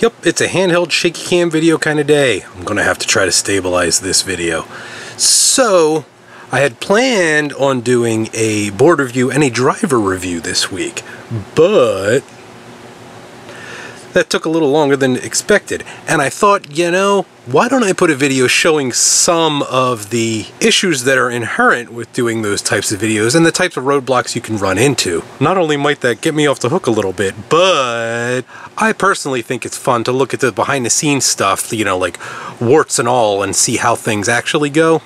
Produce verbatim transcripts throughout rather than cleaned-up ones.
Yep, it's a handheld shaky cam video kind of day. I'm gonna have to try to stabilize this video. So I had planned on doing a board review and a driver review this week, but that took a little longer than expected, and I thought, you know, why don't I put a video showing some of the issues that are inherent with doing those types of videos and the types of roadblocks you can run into. Not only might that get me off the hook a little bit, but I personally think it's fun to look at the behind the scenes stuff, you know, like warts and all, and see how things actually go.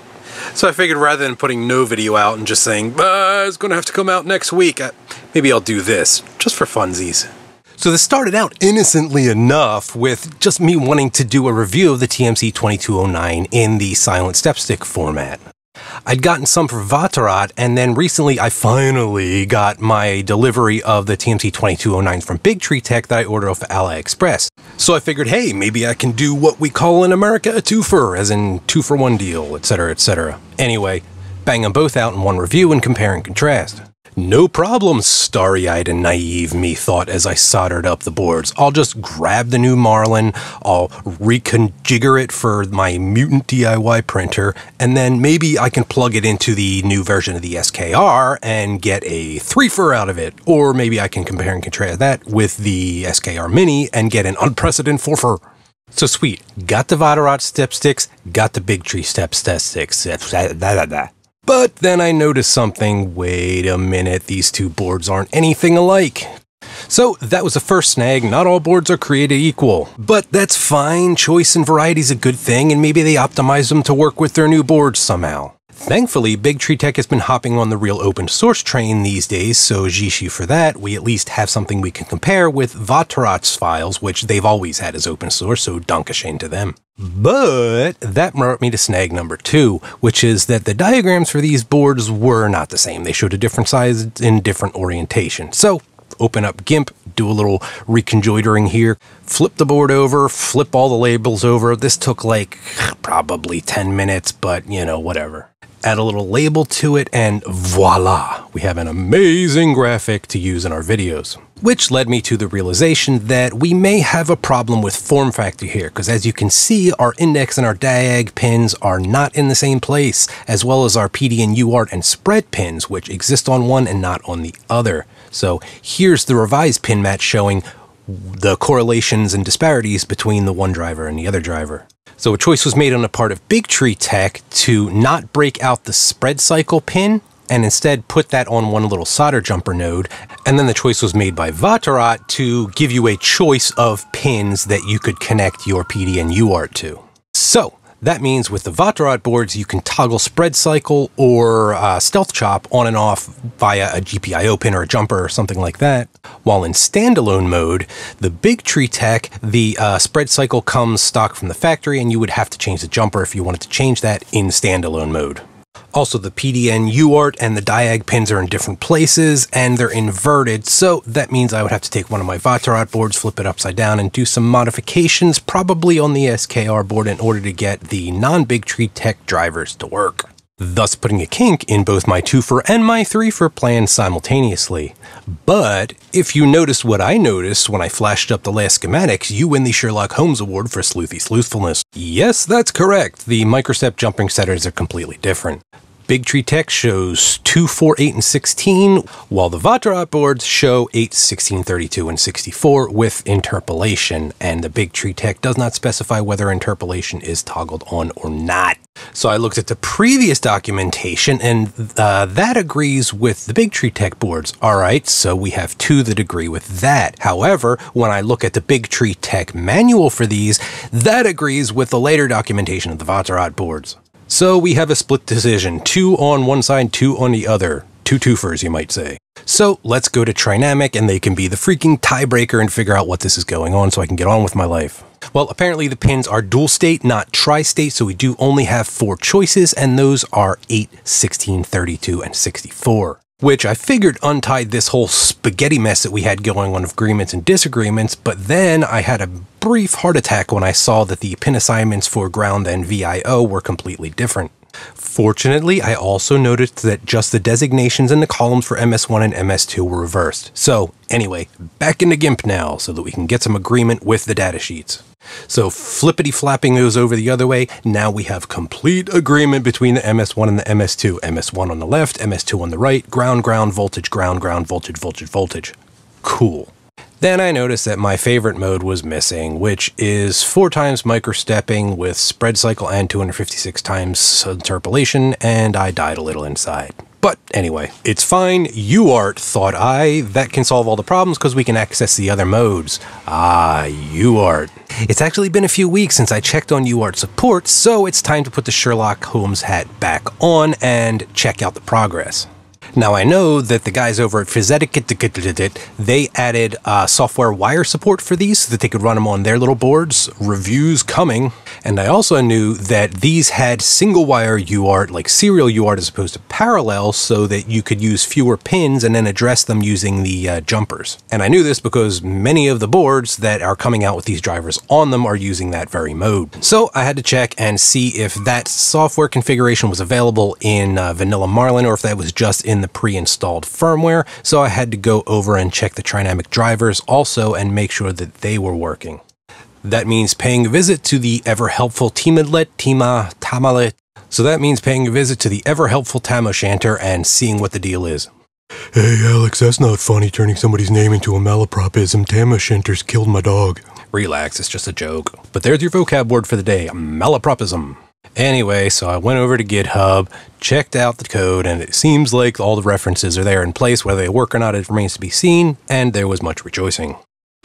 So I figured rather than putting no video out and just saying, uh, it's gonna have to come out next week, I, maybe I'll do this, just for funsies. So this started out innocently enough with just me wanting to do a review of the T M C twenty-two oh nine in the silent step stick format. I'd gotten some for Watterott, and then recently I finally got my delivery of the T M C twenty-two oh nines from Big Tree Tech that I ordered off of AliExpress. So I figured, hey, maybe I can do what we call in America a twofer, as in two for one deal, et cetera, et cetera. Anyway, bang them both out in one review and compare and contrast. No problem, starry-eyed and naive me thought as I soldered up the boards. I'll just grab the new Marlin, I'll reconfigure it for my mutant D I Y printer, and then maybe I can plug it into the new version of the S K R and get a three-fer out of it. Or maybe I can compare and contrast that with the S K R Mini and get an unprecedented four-fer. So sweet, got the Watterott step sticks, got the Big Tree step step sticks, da da da. But then I noticed something. Wait a minute, these two boards aren't anything alike. So that was the first snag. Not all boards are created equal, but that's fine. Choice and variety is a good thing, and maybe they optimized them to work with their new boards somehow. Thankfully, Big Tree Tech has been hopping on the real open source train these days, so Jishi for that, we at least have something we can compare with Watterott's files, which they've always had as open source, so Dankeschön to them. But that brought me to snag number two, which is that the diagrams for these boards were not the same. They showed a different size in different orientation. So open up GIMP, do a little reconjoitering here, flip the board over, flip all the labels over. This took like probably ten minutes, but you know, whatever. Add a little label to it, and voila, we have an amazing graphic to use in our videos. Which led me to the realization that we may have a problem with form factor here, because as you can see, our index and our diag pins are not in the same place, as well as our P D N, U A R T, and spread pins, which exist on one and not on the other. So here's the revised pin match showing the correlations and disparities between the one driver and the other driver. So a choice was made on the part of Big Tree Tech to not break out the spread cycle pin and instead put that on one little solder jumper node. And then the choice was made by Watterott to give you a choice of pins that you could connect your P D N U A R T to. So that means with the Watterott boards, you can toggle spread cycle or uh, stealth chop on and off via a G P I O pin or a jumper or something like that. While in standalone mode, the Big Tree Tech, the uh, spread cycle comes stock from the factory, and you would have to change the jumper if you wanted to change that in standalone mode. Also, the P D N U A R T and the diag pins are in different places, and they're inverted, so that means I would have to take one of my Watterott boards, flip it upside down, and do some modifications, probably on the S K R board, in order to get the non-Big Tree Tech drivers to work. Thus putting a kink in both my two-fer and my three-fer plan simultaneously. But if you noticed what I noticed when I flashed up the last schematics, you win the Sherlock Holmes Award for sleuthy sleuthfulness. Yes, that's correct. The microstep jumping setters are completely different. Big Tree Tech shows two, four, eight, and sixteen, while the Watterott boards show eight, sixteen, thirty-two, and sixty-four with interpolation, and the Big Tree Tech does not specify whether interpolation is toggled on or not. So I looked at the previous documentation, and uh, that agrees with the Big Tree Tech boards. All right, so we have two that agree with that. However, when I look at the Big Tree Tech manual for these, that agrees with the later documentation of the Watterott boards. So we have a split decision, two on one side, two on the other. Two twofers, you might say. So let's go to Trinamic, and they can be the freaking tiebreaker and figure out what this is going on so I can get on with my life. Well, apparently the pins are dual state, not tri-state, so we do only have four choices, and those are eight, sixteen, thirty-two, and sixty-four. Which I figured untied this whole spaghetti mess that we had going on of agreements and disagreements, but then I had a brief heart attack when I saw that the pin assignments for ground and V I O were completely different. Fortunately, I also noticed that just the designations in the columns for M S one and M S two were reversed. So anyway, back into GIMP now so that we can get some agreement with the data sheets. So flippity-flapping goes over the other way. Now we have complete agreement between the M S one and the M S two. M S one on the left, M S two on the right, ground, ground, voltage, ground, ground, voltage, voltage, voltage. Cool. Then I noticed that my favorite mode was missing, which is four times microstepping with spread cycle and two hundred fifty-six times interpolation, and I died a little inside. But anyway, it's fine. U A R T, thought I, that can solve all the problems because we can access the other modes. Ah, U A R T. It's actually been a few weeks since I checked on U A R T support, so it's time to put the Sherlock Holmes hat back on and check out the progress. Now I know that the guys over at Physetic, they added uh, software wire support for these so that they could run them on their little boards. Reviews coming. And I also knew that these had single wire U A R T, like serial U A R T as opposed to parallel, so that you could use fewer pins and then address them using the uh, jumpers. And I knew this because many of the boards that are coming out with these drivers on them are using that very mode. So I had to check and see if that software configuration was available in uh, vanilla Marlin or if that was just in the pre-installed firmware, so I had to go over and check the Trinamic drivers also and make sure that they were working. That means paying a visit to the ever-helpful Timadlet, Tima, Tamalet. So that means paying a visit to the ever-helpful Tam-O-Shanter and seeing what the deal is. Hey Alex, that's not funny, turning somebody's name into a malapropism. Tam-O-Shanter's killed my dog. Relax, it's just a joke. But there's your vocab word for the day, malapropism. Anyway, so I went over to GitHub, checked out the code, and it seems like all the references are there in place. Whether they work or not, it remains to be seen, and there was much rejoicing.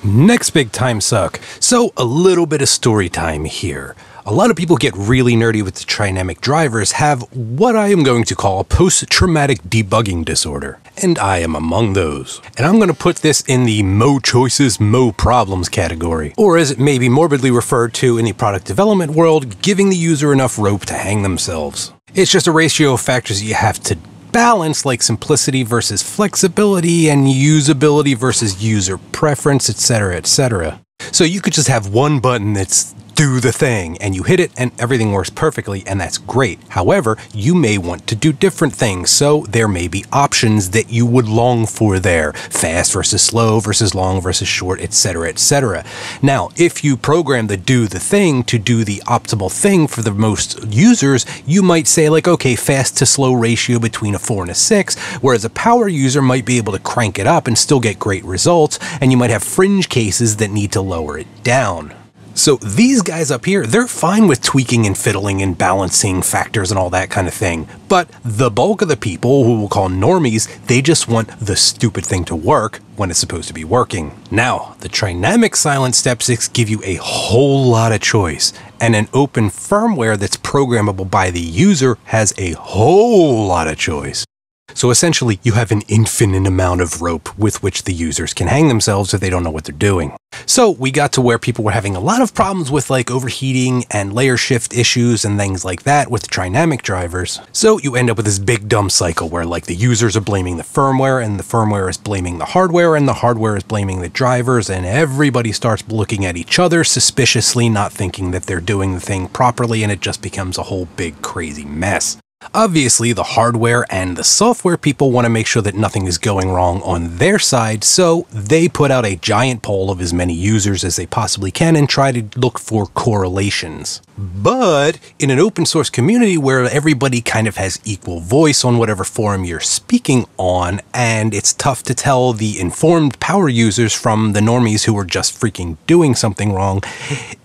Next big time suck. So a little bit of story time here. A lot of people get really nerdy with the Trinamic drivers have what I am going to call post-traumatic debugging disorder. And I am among those. And I'm going to put this in the Mo Choices, Mo Problems category, or as it may be morbidly referred to in the product development world, giving the user enough rope to hang themselves. It's just a ratio of factors you have to balance, like simplicity versus flexibility and usability versus user preference, et cetera, et cetera. So you could just have one button that's do the thing, and you hit it and everything works perfectly, and that's great. However, you may want to do different things, so there may be options that you would long for there. Fast versus slow versus long versus short, et cetera, et cetera. Now, if you program the do the thing to do the optimal thing for the most users, you might say like, okay, fast to slow ratio between a four and a six, whereas a power user might be able to crank it up and still get great results, and you might have fringe cases that need to lower it down. So these guys up here, they're fine with tweaking and fiddling and balancing factors and all that kind of thing. But the bulk of the people, who we'll call normies, they just want the stupid thing to work when it's supposed to be working. Now, the Trinamic Silent Step six give you a whole lot of choice, and an open firmware that's programmable by the user has a whole lot of choice. So essentially, you have an infinite amount of rope with which the users can hang themselves if they don't know what they're doing. So we got to where people were having a lot of problems with like overheating and layer shift issues and things like that with the Trinamic drivers. So you end up with this big dumb cycle where like the users are blaming the firmware, and the firmware is blaming the hardware, and the hardware is blaming the drivers, and everybody starts looking at each other suspiciously, not thinking that they're doing the thing properly, and it just becomes a whole big crazy mess. Obviously, the hardware and the software people want to make sure that nothing is going wrong on their side, so they put out a giant poll of as many users as they possibly can and try to look for correlations. But in an open source community where everybody kind of has equal voice on whatever forum you're speaking on, and it's tough to tell the informed power users from the normies who are just freaking doing something wrong,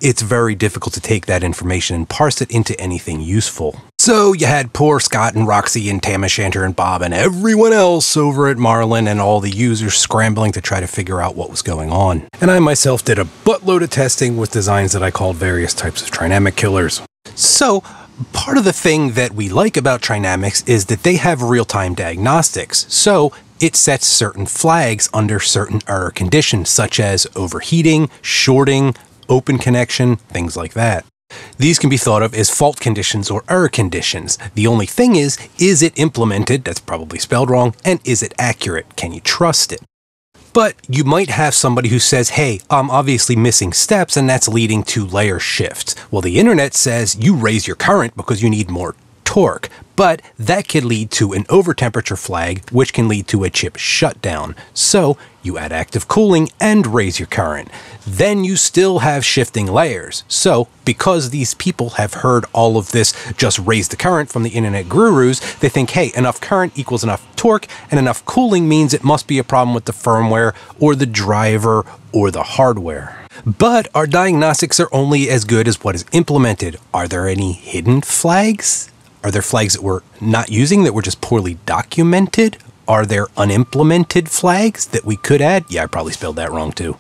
it's very difficult to take that information and parse it into anything useful. So you had poor Scott and Roxy and Tam-O-Shanter and Bob and everyone else over at Marlin and all the users scrambling to try to figure out what was going on. And I myself did a buttload of testing with designs that I called various types of Trinamic killers. So part of the thing that we like about Trinamics is that they have real-time diagnostics. So it sets certain flags under certain error conditions, such as overheating, shorting, open connection, things like that. These can be thought of as fault conditions or error conditions. The only thing is, is it implemented, that's probably spelled wrong, and is it accurate? Can you trust it? But you might have somebody who says, hey, I'm obviously missing steps and that's leading to layer shifts. Well, the internet says you raise your current because you need more torque, but that could lead to an overtemperature flag, which can lead to a chip shutdown. So you add active cooling and raise your current. Then you still have shifting layers. So because these people have heard all of this, just raise the current from the internet gurus, they think, hey, enough current equals enough torque, and enough cooling means it must be a problem with the firmware or the driver or the hardware. But our diagnostics are only as good as what is implemented. Are there any hidden flags? Are there flags that we're not using that were just poorly documented? Are there unimplemented flags that we could add? Yeah, I probably spelled that wrong too.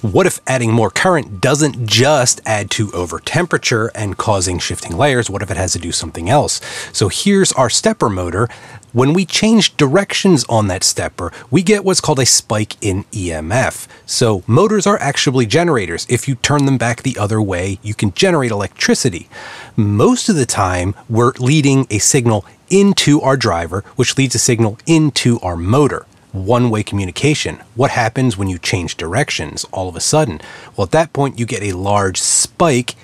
What if adding more current doesn't just add to over temperature and causing shifting layers? What if it has to do something else? So here's our stepper motor. When we change directions on that stepper, we get what's called a spike in E M F. So motors are actually generators. If you turn them back the other way, you can generate electricity. Most of the time, we're leading a signal into our driver, which leads a signal into our motor. One-way communication. What happens when you change directions all of a sudden? Well, at that point, you get a large spike,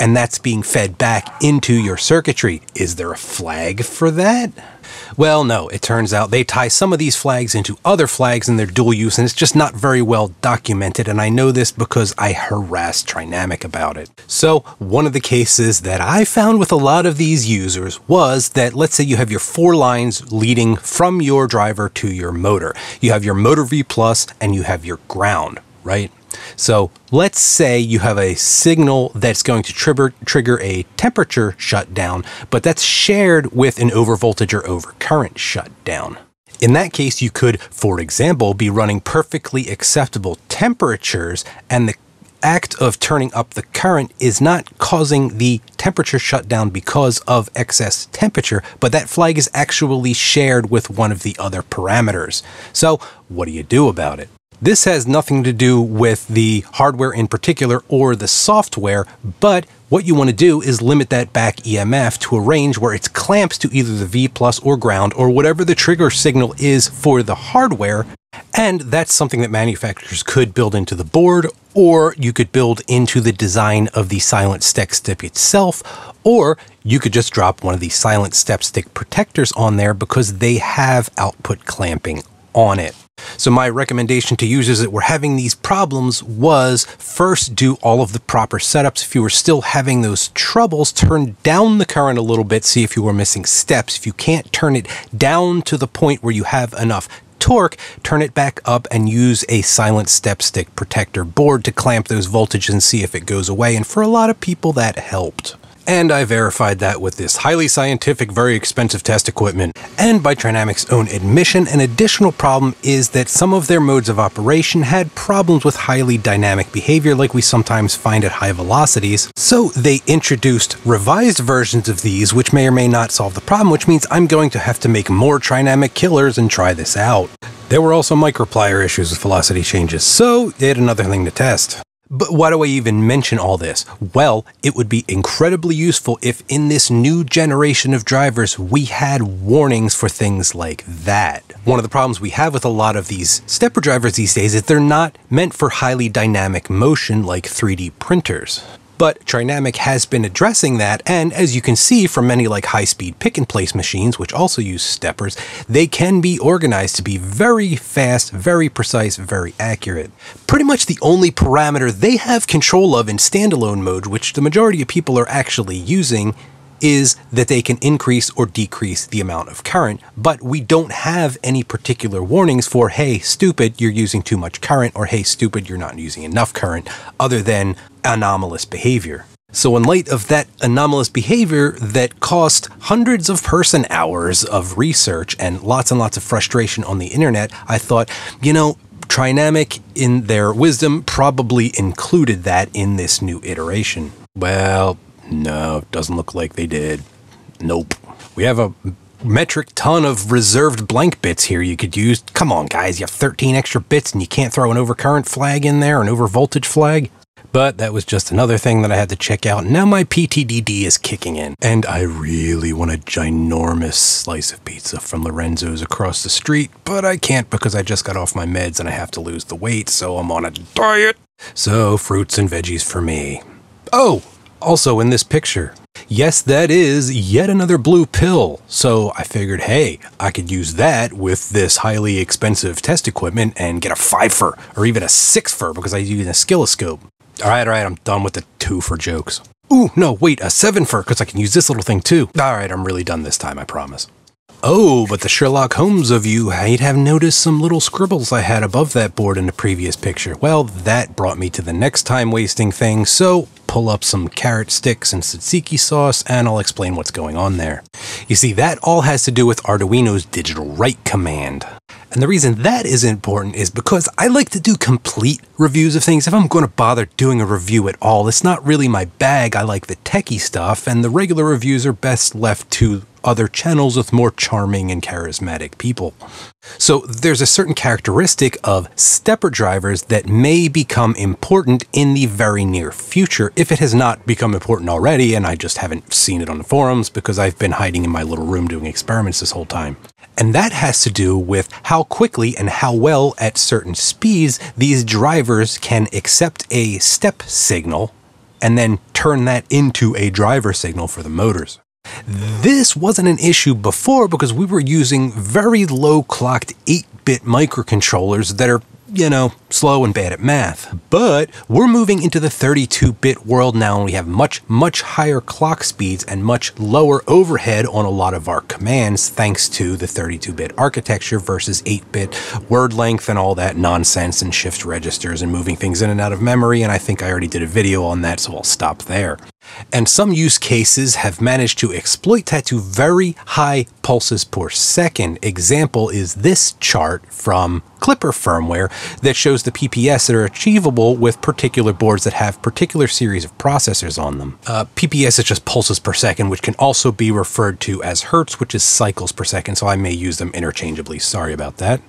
and that's being fed back into your circuitry. Is there a flag for that? Well, no, it turns out they tie some of these flags into other flags in their dual use, and it's just not very well documented, and I know this because I harassed Trinamic about it. So one of the cases that I found with a lot of these users was that, let's say you have your four lines leading from your driver to your motor. You have your motor V plus and you have your ground, right? So let's say you have a signal that's going to trigger, trigger a temperature shutdown, but that's shared with an overvoltage or overcurrent shutdown. In that case, you could, for example, be running perfectly acceptable temperatures, and the act of turning up the current is not causing the temperature shutdown because of excess temperature, but that flag is actually shared with one of the other parameters. So what do you do about it? This has nothing to do with the hardware in particular or the software, but what you want to do is limit that back E M F to a range where it's clamped to either the V plus or ground or whatever the trigger signal is for the hardware. And that's something that manufacturers could build into the board, or you could build into the design of the silent step stick itself, or you could just drop one of the silent step stick protectors on there because they have output clamping on it. So my recommendation to users that were having these problems was first do all of the proper setups. If you were still having those troubles, turn down the current a little bit, see if you were missing steps. If you can't turn it down to the point where you have enough torque, turn it back up and use a silent step stick protector board to clamp those voltages and see if it goes away. And for a lot of people, that helped. And I verified that with this highly scientific, very expensive test equipment. And by Trinamic's own admission, an additional problem is that some of their modes of operation had problems with highly dynamic behavior like we sometimes find at high velocities. So they introduced revised versions of these, which may or may not solve the problem, which means I'm going to have to make more Trinamic killers and try this out. There were also microplier issues with velocity changes, so yet another thing to test. But why do I even mention all this? Well, it would be incredibly useful if in this new generation of drivers, we had warnings for things like that. One of the problems we have with a lot of these stepper drivers these days is they're not meant for highly dynamic motion like three D printers. But Trinamic has been addressing that, and as you can see from many like high-speed pick-and-place machines, which also use steppers, they can be organized to be very fast, very precise, very accurate. Pretty much the only parameter they have control of in standalone mode, which the majority of people are actually using, is that they can increase or decrease the amount of current, but we don't have any particular warnings for, hey, stupid, you're using too much current, or hey, stupid, you're not using enough current, other than anomalous behavior. So in light of that anomalous behavior that cost hundreds of person hours of research and lots and lots of frustration on the internet, I thought, you know, Trinamic, in their wisdom, probably included that in this new iteration. Well, no, doesn't look like they did. Nope. We have a metric ton of reserved blank bits here you could use. Come on, guys, you have thirteen extra bits and you can't throw an overcurrent flag in there, an overvoltage flag? But that was just another thing that I had to check out. Now my P T D D is kicking in. And I really want a ginormous slice of pizza from Lorenzo's across the street, but I can't because I just got off my meds and I have to lose the weight, so I'm on a diet. So fruits and veggies for me. Oh! Also in this picture, Yes, that is yet another blue pill, so I figured, hey, I could use that with this highly expensive test equipment and get a fifer, or even a sixfer, because I use a skilloscope. Alright, alright, I'm done with the twofer jokes. Ooh, no, wait, a sevenfer, because I can use this little thing too. Alright, I'm really done this time, I promise. Oh, but the Sherlock Holmes of you might have noticed some little scribbles I had above that board in the previous picture. Well, that brought me to the next time-wasting thing, so pull up some carrot sticks and tzatziki sauce, and I'll explain what's going on there. You see, that all has to do with Arduino's digital write command. And the reason that is important is because I like to do complete reviews of things. If I'm going to bother doing a review at all, it's not really my bag. I like the techie stuff, and the regular reviews are best left to other channels with more charming and charismatic people. So there's a certain characteristic of stepper drivers that may become important in the very near future, if it has not become important already, and I just haven't seen it on the forums because I've been hiding in my little room doing experiments this whole time. And that has to do with how quickly and how well at certain speeds these drivers can accept a step signal and then turn that into a driver signal for the motors. This wasn't an issue before because we were using very low-clocked eight bit microcontrollers that are, you know, slow and bad at math. But we're moving into the thirty-two bit world now, and we have much, much higher clock speeds and much lower overhead on a lot of our commands thanks to the thirty-two bit architecture versus eight bit word length and all that nonsense and shift registers and moving things in and out of memory, and I think I already did a video on that, so I'll stop there. And some use cases have managed to exploit that to very high pulses per second. Example is this chart from Klipper firmware that shows the P P S that are achievable with particular boards that have particular series of processors on them. Uh, P P S is just pulses per second, which can also be referred to as hertz, which is cycles per second, so I may use them interchangeably. Sorry about that.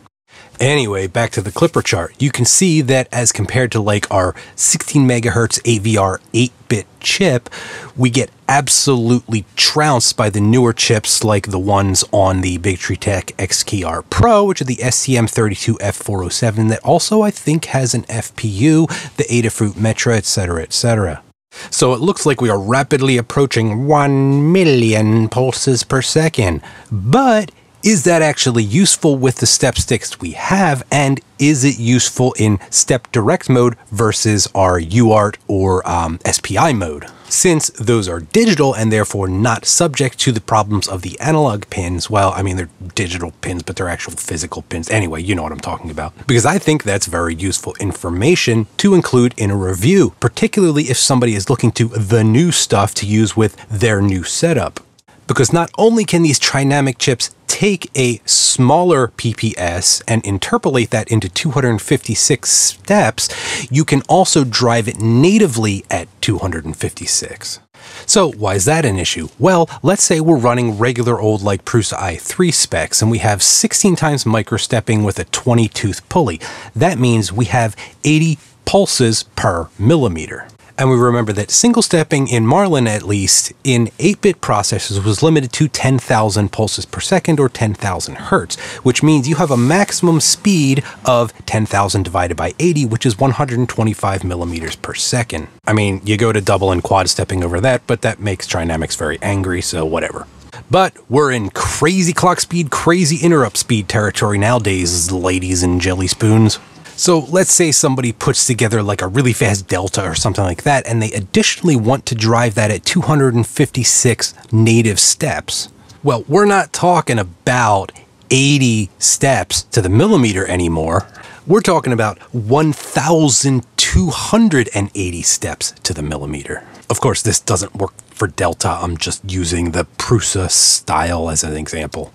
Anyway, back to the Klipper chart. You can see that as compared to like our sixteen megahertz A V R eight bit chip, we get absolutely trounced by the newer chips like the ones on the Big Tree Tech X K R Pro, which are the S T M thirty-two F four oh seven that also I think has an F P U, the Adafruit Metro, etc, et cetera. So it looks like we are rapidly approaching one million pulses per second, but is that actually useful with the step sticks we have, and is it useful in step direct mode versus our U A R T or um, S P I mode? Since those are digital and therefore not subject to the problems of the analog pins, well, I mean, they're digital pins, but they're actual physical pins. Anyway, you know what I'm talking about. Because I think that's very useful information to include in a review, particularly if somebody is looking to the new stuff to use with their new setup. Because not only can these Trinamic chips take a smaller P P S and interpolate that into two hundred fifty-six steps, you can also drive it natively at two hundred fifty-six. So why is that an issue? Well, let's say we're running regular old like Prusa i three specs and we have sixteen times microstepping with a twenty tooth pulley. That means we have eighty pulses per millimeter. And we remember that single stepping in Marlin, at least in eight bit processors, was limited to ten thousand pulses per second or ten thousand hertz, which means you have a maximum speed of ten thousand divided by eighty, which is one hundred twenty-five millimeters per second. I mean, you go to double and quad stepping over that, but that makes Trinamics very angry, so whatever. But we're in crazy clock speed, crazy interrupt speed territory nowadays, ladies and jelly spoons. So let's say somebody puts together like a really fast delta or something like that, and they additionally want to drive that at two hundred fifty-six native steps. Well, we're not talking about eighty steps to the millimeter anymore. We're talking about one thousand two hundred eighty steps to the millimeter. Of course, this doesn't work for delta. I'm just using the Prusa style as an example.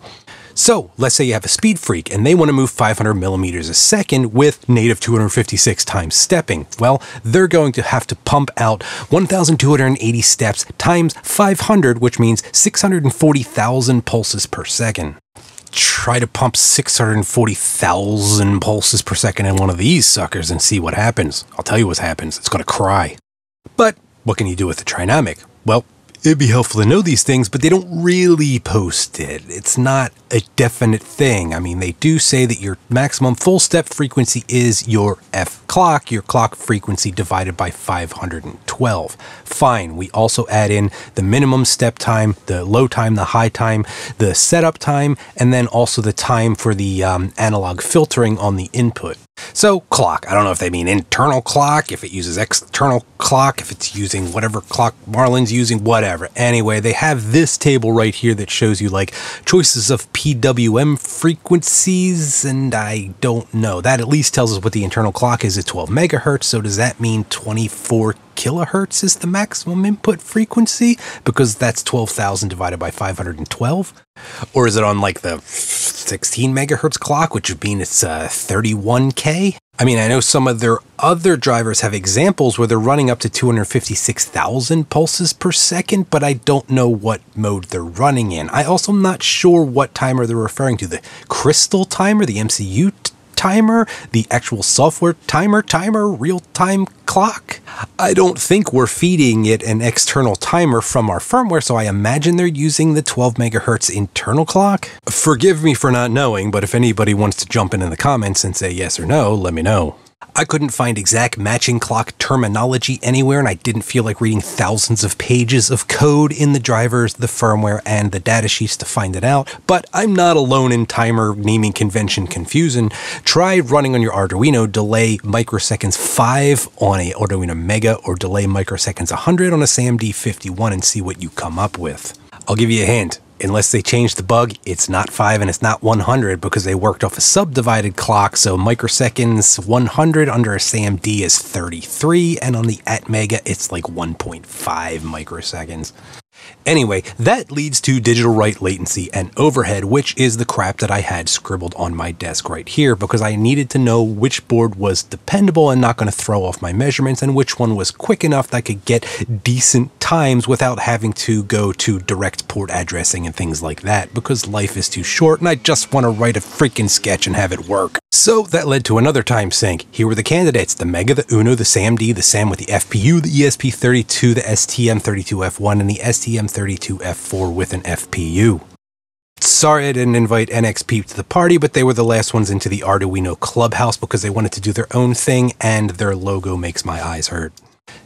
So let's say you have a speed freak and they want to move five hundred millimeters a second with native two hundred fifty-six times stepping. Well, they're going to have to pump out one thousand two hundred eighty steps times five hundred, which means six hundred forty thousand pulses per second. Try to pump six hundred forty thousand pulses per second in one of these suckers and see what happens. I'll tell you what happens. It's going to cry. But what can you do with the Trinamic? Well, It'd be helpful to know these things, but they don't really post it. It's not a definite thing. I mean, they do say that your maximum full step frequency is your F clock, your clock frequency divided by five hundred twelve. Fine. We also add in the minimum step time, the low time, the high time, the setup time, and then also the time for the um, analog filtering on the input. So clock, I don't know if they mean internal clock, if it uses external clock, if it's using whatever clock Marlin's using, whatever. Anyway, they have this table right here that shows you like choices of P W M frequencies, and I don't know. That at least tells us what the internal clock is at twelve megahertz. So does that mean twenty-four kilohertz is the maximum input frequency because that's twelve thousand divided by five hundred twelve? Or is it on like the sixteen megahertz clock, which would mean it's uh, thirty-one K? I mean, I know some of their other drivers have examples where they're running up to two hundred fifty-six thousand pulses per second, but I don't know what mode they're running in. I also am not sure what timer they're referring to, the crystal timer, the M C U timer, the actual software timer, timer, real-time clock. I don't think we're feeding it an external timer from our firmware, so I imagine they're using the twelve megahertz internal clock. Forgive me for not knowing, but if anybody wants to jump in in the comments and say yes or no, let me know. I couldn't find exact matching clock terminology anywhere, and I didn't feel like reading thousands of pages of code in the drivers, the firmware, and the datasheets to find it out, but I'm not alone in timer naming convention confusion. Try running on your Arduino, delay microseconds five on a Arduino Mega, or delay microseconds one hundred on a S A M D fifty-one and see what you come up with. I'll give you a hint. Unless they change the bug, it's not five and it's not one hundred because they worked off a subdivided clock. So microseconds one hundred under a S A M D is thirty-three, and on the Atmega it's like one point five microseconds. Anyway, that leads to digital write latency and overhead, which is the crap that I had scribbled on my desk right here because I needed to know which board was dependable and not going to throw off my measurements and which one was quick enough that I could get decent times without having to go to direct port addressing and things like that because life is too short and I just want to write a freaking sketch and have it work. So that led to another time sink. Here were the candidates, the Mega, the Uno, the S A M D, the S A M with the F P U, the E S P thirty-two, the S T M thirty-two F one, and the S T M thirty-two F four with an F P U. Sorry I didn't invite N X P to the party, but they were the last ones into the Arduino Clubhouse because they wanted to do their own thing and their logo makes my eyes hurt.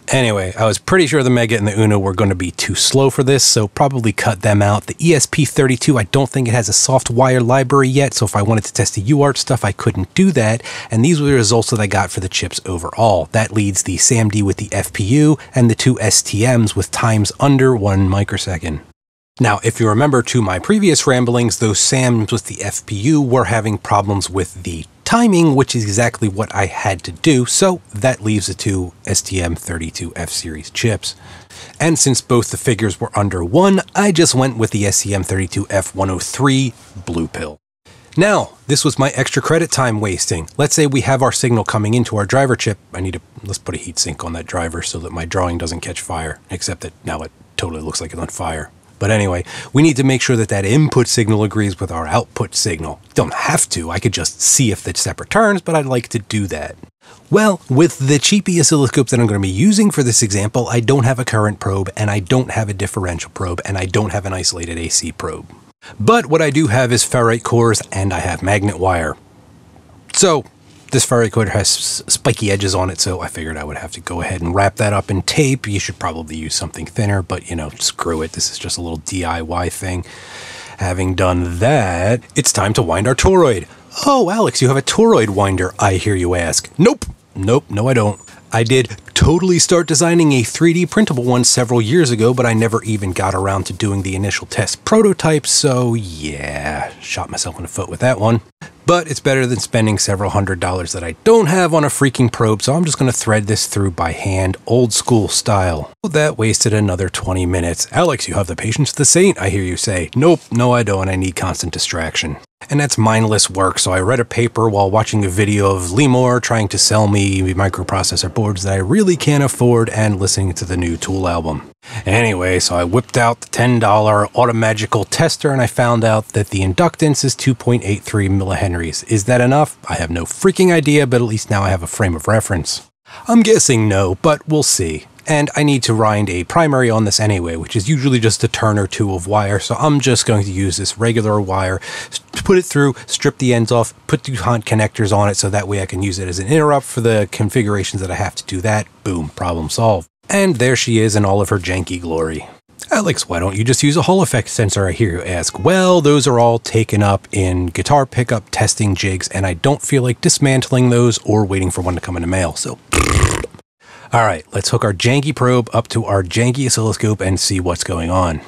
Anyway, I was pretty sure the Mega and the Uno were going to be too slow for this, so probably cut them out. The E S P thirty-two, I don't think it has a soft wire library yet, so if I wanted to test the U A R T stuff, I couldn't do that. And these were the results that I got for the chips overall. That leads the S A M D with the F P U and the two S T Ms with times under one microsecond. Now, if you remember to my previous ramblings, those S A Ms with the F P U were having problems with the timing, which is exactly what I had to do, so that leaves the two S T M thirty-two F series chips. And since both the figures were under one, I just went with the S T M thirty-two F one oh three blue pill. Now, this was my extra credit time wasting. Let's say we have our signal coming into our driver chip. I need to, let's put a heat sink on that driver so that my drawing doesn't catch fire, except that now it totally looks like it's on fire. But anyway, we need to make sure that that input signal agrees with our output signal. Don't have to, I could just see if it's separate turns, but I'd like to do that. Well, with the cheapy oscilloscope that I'm going to be using for this example, I don't have a current probe, and I don't have a differential probe, and I don't have an isolated A C probe. But what I do have is ferrite cores, and I have magnet wire. So this ferrite core has spiky edges on it, so I figured I would have to go ahead and wrap that up in tape. You should probably use something thinner, but you know, screw it. This is just a little D I Y thing. Having done that, it's time to wind our toroid. Oh, Alex, you have a toroid winder, I hear you ask. Nope. Nope. No, I don't. I did totally start designing a three D printable one several years ago, but I never even got around to doing the initial test prototype, so yeah, shot myself in the foot with that one. But it's better than spending several hundred dollars that I don't have on a freaking probe, so I'm just going to thread this through by hand, old school style. That wasted another twenty minutes. Alex, you have the patience of the saint, I hear you say. Nope, no I don't, I need constant distraction. And that's mindless work, so I read a paper while watching a video of Lemur trying to sell me microprocessor boards that I really can't afford and listening to the new Tool album. Anyway, so I whipped out the ten dollar Automagical tester and I found out that the inductance is two point eight three millihenries. Is that enough? I have no freaking idea, but at least now I have a frame of reference. I'm guessing no, but we'll see. and I need to rind a primary on this anyway, which is usually just a turn or two of wire, so I'm just going to use this regular wire, put it through, strip the ends off, put the hot connectors on it, so that way I can use it as an interrupt for the configurations that I have to do that. Boom, problem solved. And there she is in all of her janky glory. Alex, why don't you just use a Hall effect sensor, I hear you ask. Well, those are all taken up in guitar pickup testing jigs, and I don't feel like dismantling those or waiting for one to come in the mail, so... All right, let's hook our janky probe up to our janky oscilloscope and see what's going on.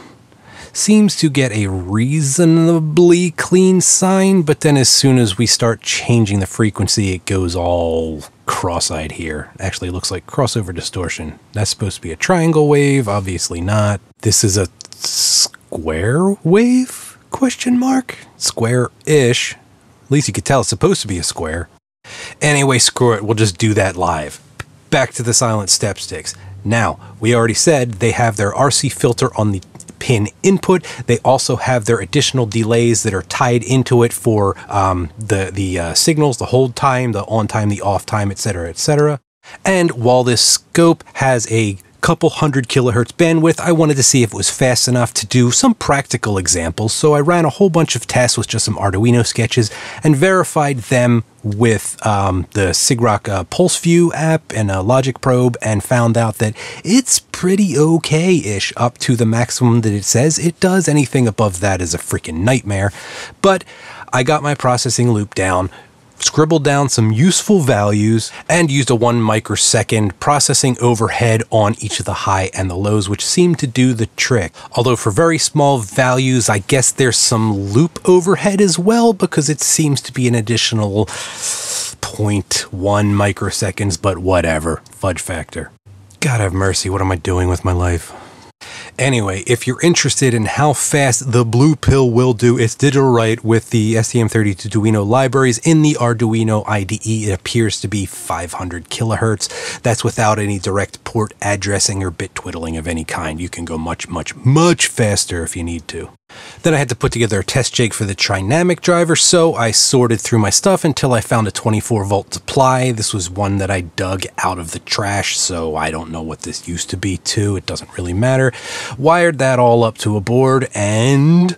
Seems to get a reasonably clean sign, but then as soon as we start changing the frequency, it goes all cross-eyed here. Actually, it looks like crossover distortion. That's supposed to be a triangle wave, obviously not. This is a square wave? Question mark? Square-ish. At least you could tell it's supposed to be a square. Anyway, screw it, we'll just do that live. Back to the silent step sticks. Now, we already said they have their R C filter on the pin input. They also have their additional delays that are tied into it for um, the, the uh, signals, the hold time, the on time, the off time, et cetera, et cetera. And while this scope has a couple hundred kilohertz bandwidth, I wanted to see if it was fast enough to do some practical examples, so I ran a whole bunch of tests with just some Arduino sketches and verified them with um, the Sigrok uh, PulseView app and a logic probe, and found out that it's pretty okay-ish up to the maximum that it says it does. Anything above that is a freaking nightmare. But I got my processing loop down, scribbled down some useful values, and used a one microsecond processing overhead on each of the high and the lows, which seemed to do the trick. Although for very small values, I guess there's some loop overhead as well, because it seems to be an additional zero point one microseconds, but whatever, fudge factor. God have mercy, what am I doing with my life? Anyway, if you're interested in how fast the blue pill will do its digital write with the S T M thirty-two Duino libraries in the Arduino I D E, it appears to be five hundred kilohertz. That's without any direct port addressing or bit twiddling of any kind. You can go much, much, much faster if you need to. Then I had to put together a test jig for the Trinamic driver, so I sorted through my stuff until I found a twenty-four volt supply. This was one that I dug out of the trash, so I don't know what this used to be too. It doesn't really matter. Wired that all up to a board, and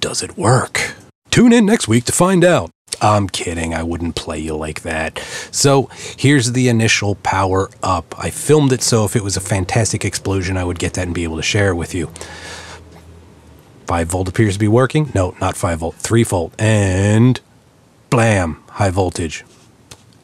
does it work? Tune in next week to find out. I'm kidding, I wouldn't play you like that. So here's the initial power up. I filmed it, so if it was a fantastic explosion, I would get that and be able to share it with you. five volt appears to be working. No, not five volt, three volt. And blam, high voltage.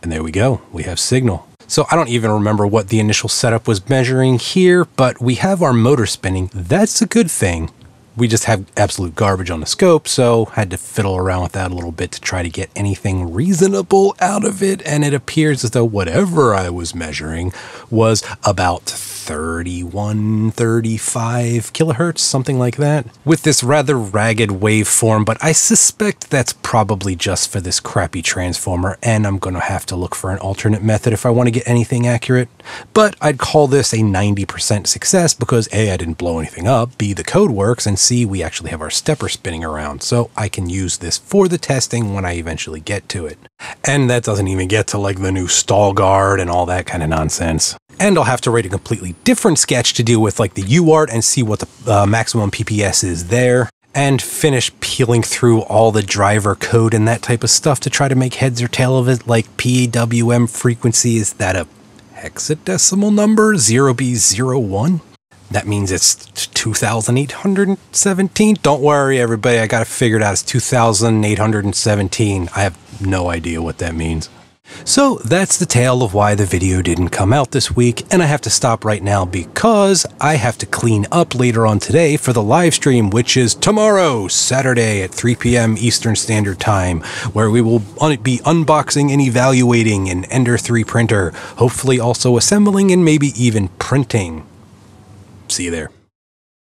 And there we go, we have signal. So I don't even remember what the initial setup was measuring here, but we have our motor spinning. That's a good thing. We just have absolute garbage on the scope, so had to fiddle around with that a little bit to try to get anything reasonable out of it, and it appears as though whatever I was measuring was about thirty-one, thirty-five kilohertz, something like that, with this rather ragged waveform, but I suspect that's probably just for this crappy transformer, and I'm going to have to look for an alternate method if I want to get anything accurate. But I'd call this a ninety percent success because A, I didn't blow anything up, B, the code works, and see, we actually have our stepper spinning around, so I can use this for the testing when I eventually get to it. And that doesn't even get to like the new stall guard and all that kind of nonsense. And I'll have to write a completely different sketch to deal with like the U A R T and see what the uh, maximum P P S is there, and finish peeling through all the driver code and that type of stuff to try to make heads or tail of it, like P W M frequency, is that a hexadecimal number? zero B zero one? That means it's two thousand eight hundred seventeen. Don't worry, everybody. I got to figure it out. It's two thousand eight hundred seventeen. I have no idea what that means. So that's the tale of why the video didn't come out this week, and I have to stop right now because I have to clean up later on today for the live stream, which is tomorrow, Saturday at three p m Eastern Standard Time, where we will be unboxing and evaluating an Ender three printer, hopefully also assembling and maybe even printing. See you there.